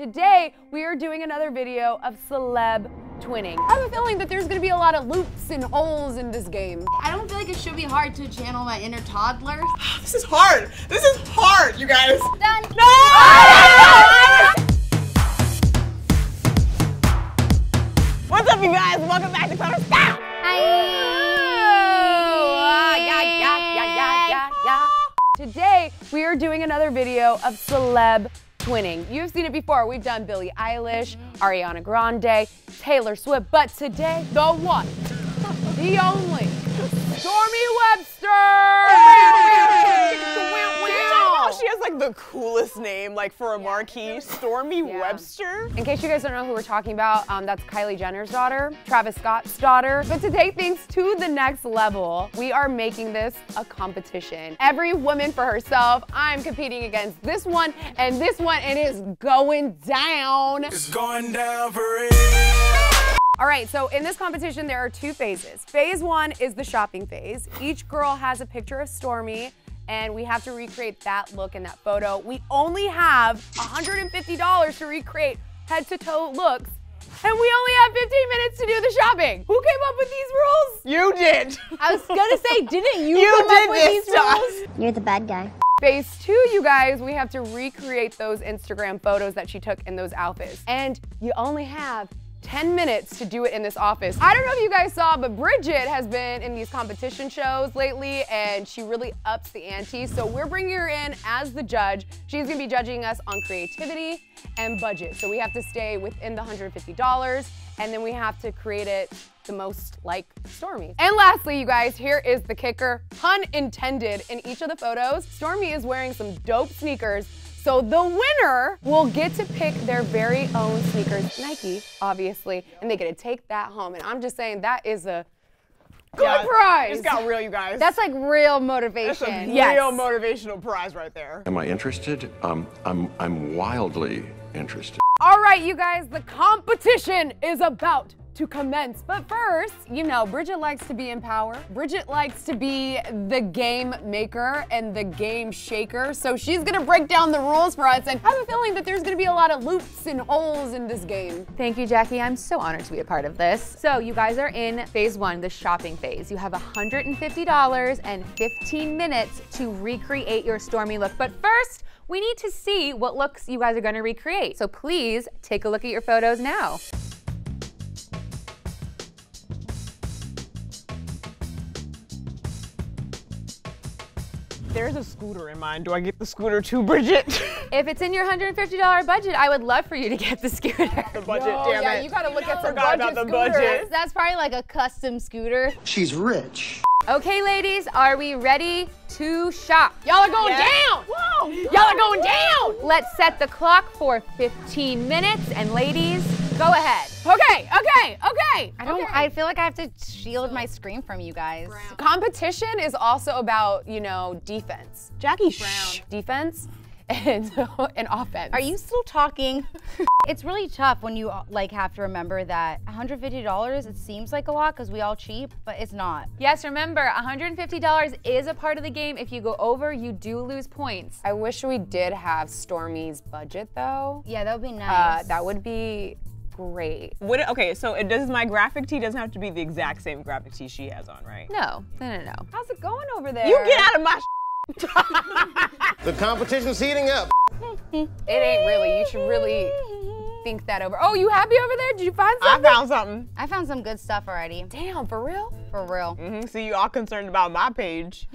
Today, we are doing another video of celeb twinning. I have a feeling that there's gonna be a lot of loops and holes in this game. I don't feel like it should be hard to channel my inner toddler. This is hard. This is hard, you guys. Done. No! Oh! What's up, you guys? Welcome back to Clevver Style. Today, we are doing another video of celeb twinning. You've seen it before. We've done Billie Eilish, Ariana Grande, Taylor Swift, but today, the one, the only, Stormi Webster! Wow. She has like the coolest name, like for a marquee, Stormi Webster. In case you guys don't know who we're talking about, that's Kylie Jenner's daughter, Travis Scott's daughter. But today, things to the next level, we are making this a competition. Every woman for herself. I'm competing against this one and this one, and it is going down. It's going down for real. All right, so in this competition, there are two phases. Phase one is the shopping phase. Each girl has a picture of Stormi, and we have to recreate that look in that photo. We only have $150 to recreate head-to-toe looks, and we only have 15 minutes to do the shopping. Who came up with these rules? You did. I was gonna say, didn't you, come up with these rules? You're the bad guy. Phase two, you guys, we have to recreate those Instagram photos that she took in those outfits. And you only have 10 minutes to do it in this office. I don't know if you guys saw, but Bridget has been in these competition shows lately, and she really ups the ante, so we're bringing her in as the judge. She's gonna be judging us on creativity and budget, so we have to stay within the $150, and then we have to create it the most like Stormi. And lastly, you guys, here is the kicker, pun intended. In each of the photos, Stormi is wearing some dope sneakers, so the winner will get to pick their very own sneakers, Nike, obviously, and they get to take that home. And I'm just saying, that is a good prize. It's got real, you guys. That's like real motivation. That's a real motivational prize right there. Am I interested? I'm wildly interested. All right, you guys, the competition is about to commence. But first, you know, Bridget likes to be in power. Bridget likes to be the game maker and the game shaker. So she's gonna break down the rules for us, and I have a feeling that there's gonna be a lot of loops and holes in this game. Thank you, Jackie. I'm so honored to be a part of this. So you guys are in phase one, the shopping phase. You have $150 and 15 minutes to recreate your Stormi look. But first, we need to see what looks you guys are gonna recreate. So please take a look at your photos now. There's a scooter in mine. Do I get the scooter too, Bridget? If it's in your $150 budget, I would love for you to get the scooter. The budget, damn it. You gotta look at some budget scooters. That's probably like a custom scooter. She's rich. Okay, ladies, are we ready to shop? Y'all are going down! Whoa! Y'all are going down! Let's set the clock for 15 minutes, and ladies, go ahead. Okay. I feel like I have to shield my screen from you guys. Brown. Competition is also about, you know, defense. Jackie, defense and offense. Are you still talking? It's really tough when you like have to remember that $150, it seems like a lot because we all cheap, but it's not. Yes, remember, $150 is a part of the game. If you go over, you do lose points. I wish we did have Stormi's budget though. Yeah, that would be nice. That would be great. What, okay, so it does my graphic tee doesn't have to be the exact same graphic tee she has on, right? No. How's it going over there? You get out of my The competition's heating up. It ain't really. You should really think that over. Oh, you happy over there? Did you find something? I found something. I found some good stuff already. Damn, for real? For real. Mm-hmm. So you all concerned about my page.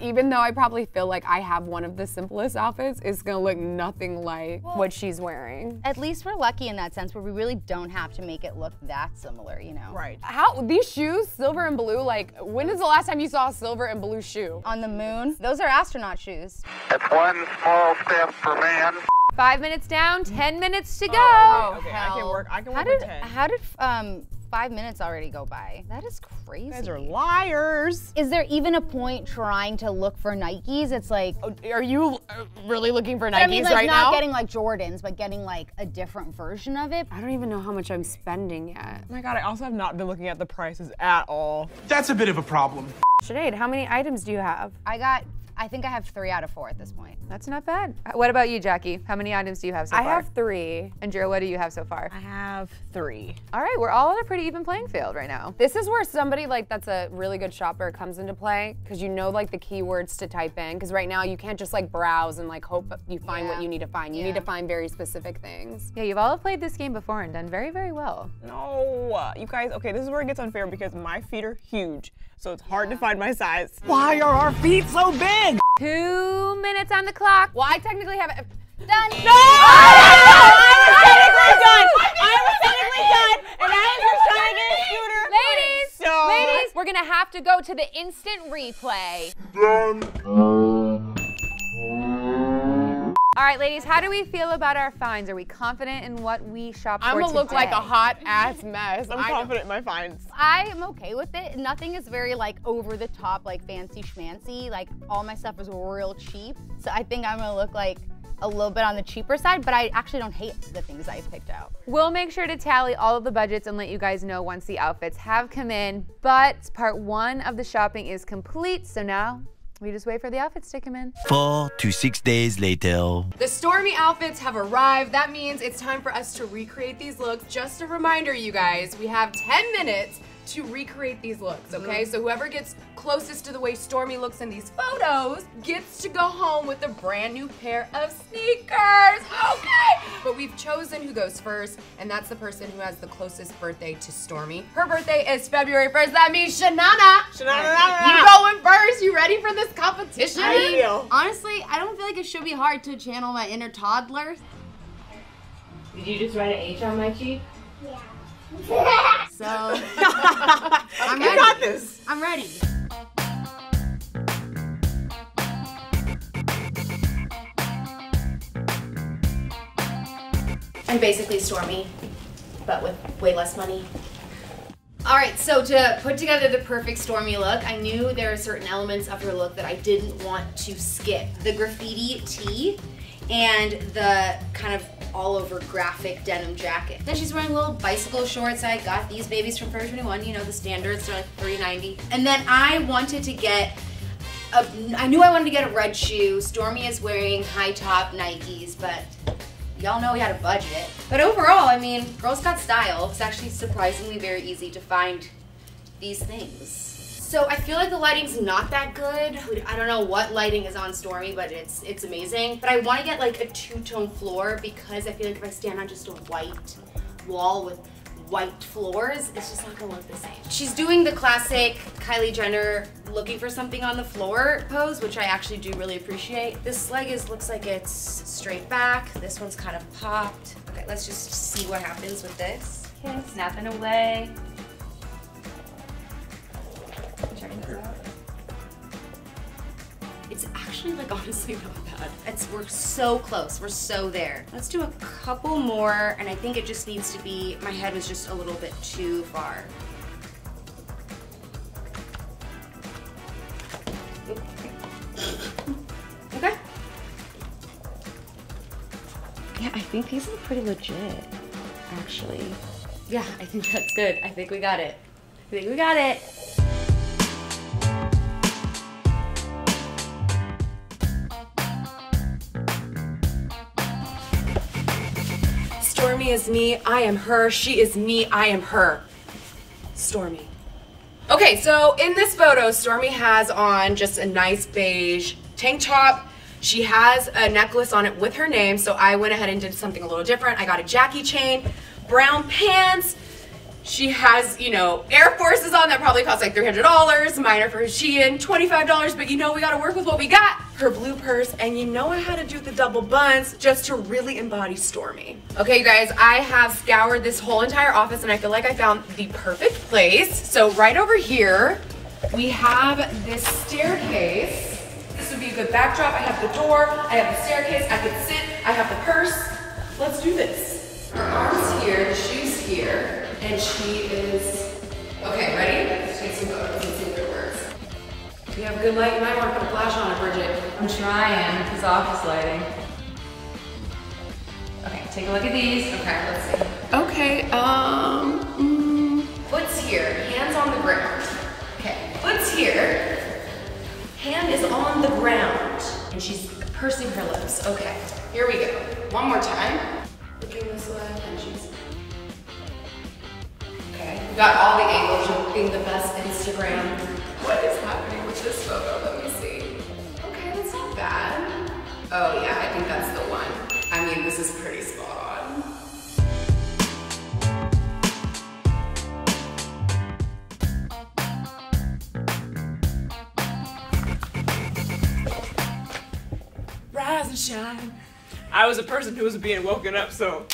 Even though I probably feel like I have one of the simplest outfits, it's gonna look nothing like what she's wearing. At least we're lucky in that sense where we really don't have to make it look that similar, you know? Right. How, these shoes, silver and blue, like, when is the last time you saw a silver and blue shoe? On the moon. Those are astronaut shoes. It's one small step for man. 5 minutes down, 10 minutes to go. Oh, okay, I can work with 10. How did 5 minutes already go by? That is crazy. You guys are liars. Is there even a point trying to look for Nikes? It's like, are you really looking for Nikes right now? Not getting like Jordans, but getting like a different version of it. I don't even know how much I'm spending yet. Oh my God, I also have not been looking at the prices at all. That's a bit of a problem. Sinead, how many items do you have? I got I think I have 3 out of 4 at this point. That's not bad. What about you, Jackie? How many items do you have so far? I have 3. And Jira, what do you have so far? I have 3. All right, we're all on a pretty even playing field right now. This is where somebody like that's a really good shopper comes into play, because you know like the keywords to type in, because right now you can't just like browse and like hope you find what you need to find. You need to find very specific things. Yeah, you've all played this game before and done very, very well. No, you guys, okay, this is where it gets unfair because my feet are huge, so it's hard to find my size. Why are our feet so big? 2 minutes on the clock. Well, I technically have it done. No! I was technically done, and I was just trying to get a scooter. Ladies, ladies, we're gonna have to go to the instant replay. All right, ladies, how do we feel about our finds? Are we confident in what we shop for today? I'm gonna look like a hot ass mess. I'm confident in my finds. I am okay with it. Nothing is very like over the top, like fancy schmancy. Like all my stuff is real cheap. So I think I'm gonna look like a little bit on the cheaper side, but I actually don't hate the things I picked out. We'll make sure to tally all of the budgets and let you guys know once the outfits have come in, but part 1 of the shopping is complete, so now we just wait for the outfits to come in. 4 to 6 days later. The Stormi outfits have arrived. That means it's time for us to recreate these looks. Just a reminder, you guys, we have 10 minutes to recreate these looks, okay? So whoever gets closest to the way Stormi looks in these photos gets to go home with a brand new pair of sneakers, okay? But we've chosen who goes first, and that's the person who has the closest birthday to Stormi. Her birthday is February 1st, that means Shanana. You going first, you ready for this competition? Honestly, I don't feel like it should be hard to channel my inner toddler. Did you just write an H on my cheek? Yeah. So, I'm ready. You got this. I'm ready. I'm basically Stormi, but with way less money. All right, so to put together the perfect Stormi look, I knew there are certain elements of her look that I didn't want to skip. The graffiti tee and the kind of all over graphic denim jacket. Then she's wearing little bicycle shorts. I got these babies from Forever 21, you know, the standards, they're like $3.90. And then I wanted to get I knew I wanted to get a red shoe. Stormi is wearing high top Nikes, but y'all know we had a budget. But overall, I mean, girls got style. It's actually surprisingly very easy to find these things. So I feel like the lighting's not that good. I don't know what lighting is on Stormi, but it's amazing. But I want to get like a two-tone floor because I feel like if I stand on just a white wall with white floors, it's just not gonna look the same. She's doing the classic Kylie Jenner looking for something on the floor pose, which I actually do really appreciate. This leg looks like it's straight back. This one's kind of popped. Okay, let's just see what happens with this. Okay, snapping away. It's actually like honestly not bad. We're so close, we're so there. Let's do a couple more, and I think it just needs to be, my head was just a little bit too far. Okay. Yeah, I think these look pretty legit, actually. Yeah, I think that's good. I think we got it. I think we got it. Stormi is me, I am her, she is me, I am her. Stormi. Okay, so in this photo, Stormi has on just a nice beige tank top. She has a necklace on it with her name, so I went ahead and did something a little different. I got a Jackie chain, brown pants. She has, you know, Air Forces on that probably cost like $300. Mine are for Shein, $25, but you know we gotta work with what we got. Her blue purse, and you know I had to do the double buns just to really embody Stormi. Okay, you guys, I have scoured this whole entire office and I feel like I found the perfect place. So right over here, we have this staircase. This would be a good backdrop. I have the door, I have the staircase, I can sit, I have the purse. Let's do this. Her arm's here, shoes here, and she is, okay, ready? Let's take some photos and see if it works. You have good light, you might want to put a flash on it, Bridget. I'm trying, it's office lighting. Okay, take a look at these. Okay, let's see. Okay, Foot's here, hands on the ground. Okay, foot's here, hands hand is on the ground. And she's pursing her lips. Okay, here we go. One more time. Looking this way, and she's... Okay, we got all the angles of being the best Instagram. What is happening with this photo? Let me see. Okay, that's not bad. Oh yeah, I think that's the one. I mean, this is pretty spot on. Shine. I was a person who was being woken up, so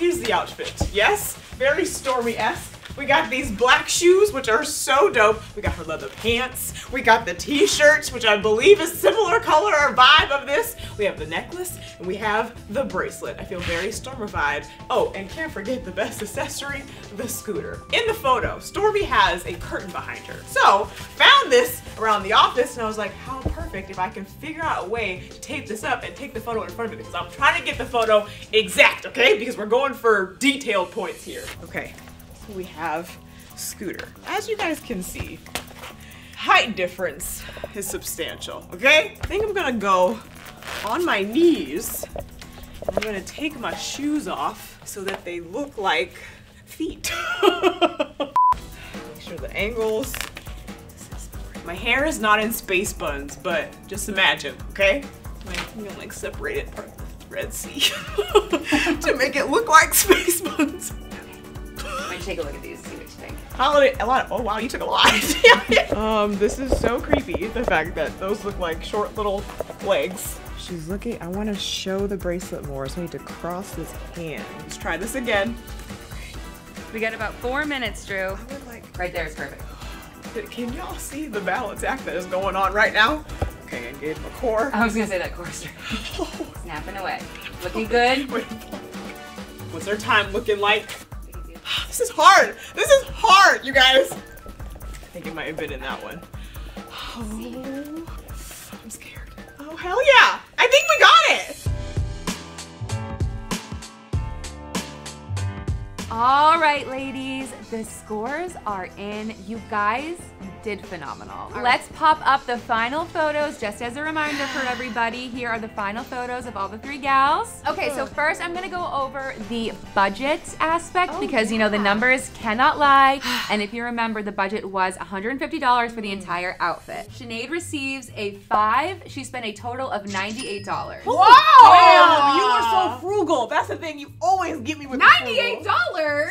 here's the outfit. Yes, very Stormy-esque. We got these black shoes, which are so dope. We got her leather pants. We got the t-shirt, which I believe is similar color or vibe of this. We have the necklace, and we have the bracelet. I feel very Stormified. Oh, and can't forget the best accessory, the scooter. In the photo, Stormi has a curtain behind her. So, found this around the office, and I was like, how perfect if I can figure out a way to tape this up and take the photo in front of it, because I'm trying to get the photo exact, okay? Because we're going for detailed points here. Okay. We have scooter. As you guys can see, height difference is substantial, okay? I think I'm gonna go on my knees. I'm gonna take my shoes off so that they look like feet. Make sure the angles. My hair is not in space buns, but just imagine, okay? I'm gonna like separate it from the Red Sea to make it look like space buns. Take a look at these, see what you think. Holiday, a lot of, oh wow, you took a lot. This is so creepy, the fact that those look like short little legs. She's looking, I want to show the bracelet more, so I need to cross this hand. Let's try this again. We got about 4 minutes, Drew. I would like, right there is perfect. Can y'all see the balance act that is going on right now? Okay, I gave my core. I was gonna say that core straight. Snapping away. Looking good. What's our time looking like? This is hard. This is hard, you guys. I think it might have been in that one. Oh, I'm scared. Oh, hell yeah. I think we got it. All right, ladies, the scores are in. You guys did phenomenal. Right. Let's pop up the final photos just as a reminder for everybody. Here are the final photos of all the three gals. Okay, so first I'm gonna go over the budget aspect because you know the numbers cannot lie. And if you remember, the budget was $150 for the entire outfit. Sinead receives a 5. She spent a total of $98. Wow! Wow. You are so frugal. That's the thing, you always get me with $98.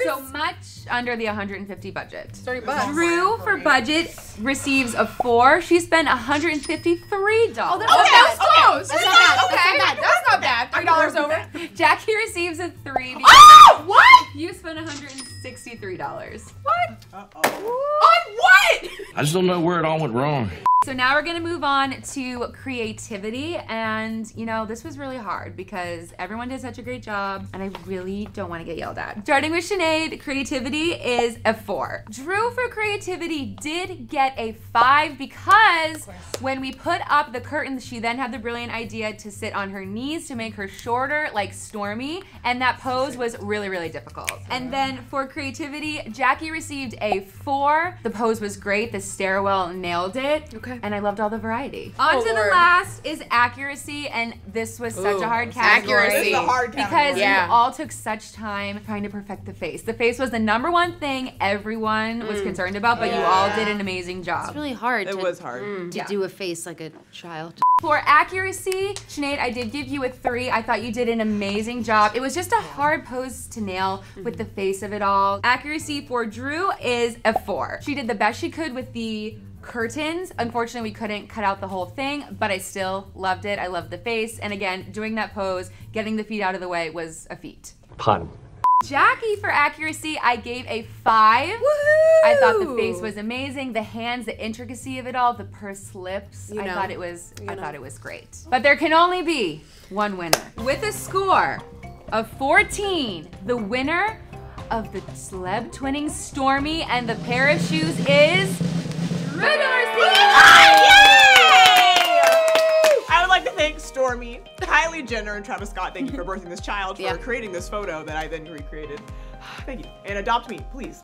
So much under the $150 budget. $30. Drew for budget receives a 4. She spent $153. Oh, that's close. That's not bad. That's not bad. $3 over. Jackie receives a 3. Oh, what? You spent $163. What? On what? I just don't know where it all went wrong. So now we're gonna move on to creativity, and you know, this was really hard because everyone did such a great job and I really don't wanna get yelled at. Starting with Sinead, creativity is a 4. Drew for creativity did get a 5 because when we put up the curtains, she then had the brilliant idea to sit on her knees to make her shorter like Stormi, and that pose was really, really difficult. And then for creativity, Jackie received a 4. The pose was great, the stairwell nailed it. Okay. And I loved all the variety. On to the last is accuracy, and this was such a hard category. Accuracy. This is a hard category. Because you all took such time trying to perfect the face. The face was the #1 thing everyone was concerned about, but you all did an amazing job. It's really hard. It was hard. To do a face like a child. For accuracy, Sinead, I did give you a 3. I thought you did an amazing job. It was just a hard pose to nail with the face of it all. Accuracy for Drew is a 4. She did the best she could with the curtains. Unfortunately, we couldn't cut out the whole thing, but I still loved it. I loved the face. And again, doing that pose, getting the feet out of the way was a feat. Pun. Jackie for accuracy, I gave a 5. Woo! I thought the face was amazing, the hands, the intricacy of it all, the pursed lips. You know, I thought it was great. But there can only be one winner. With a score of 14, the winner of the celeb twinning Stormi and the pair of shoes is Drew. I would like to thank Stormi, Kylie Jenner, and Travis Scott. Thank you for birthing this child, for creating this photo that I then recreated. Thank you. And adopt me, please.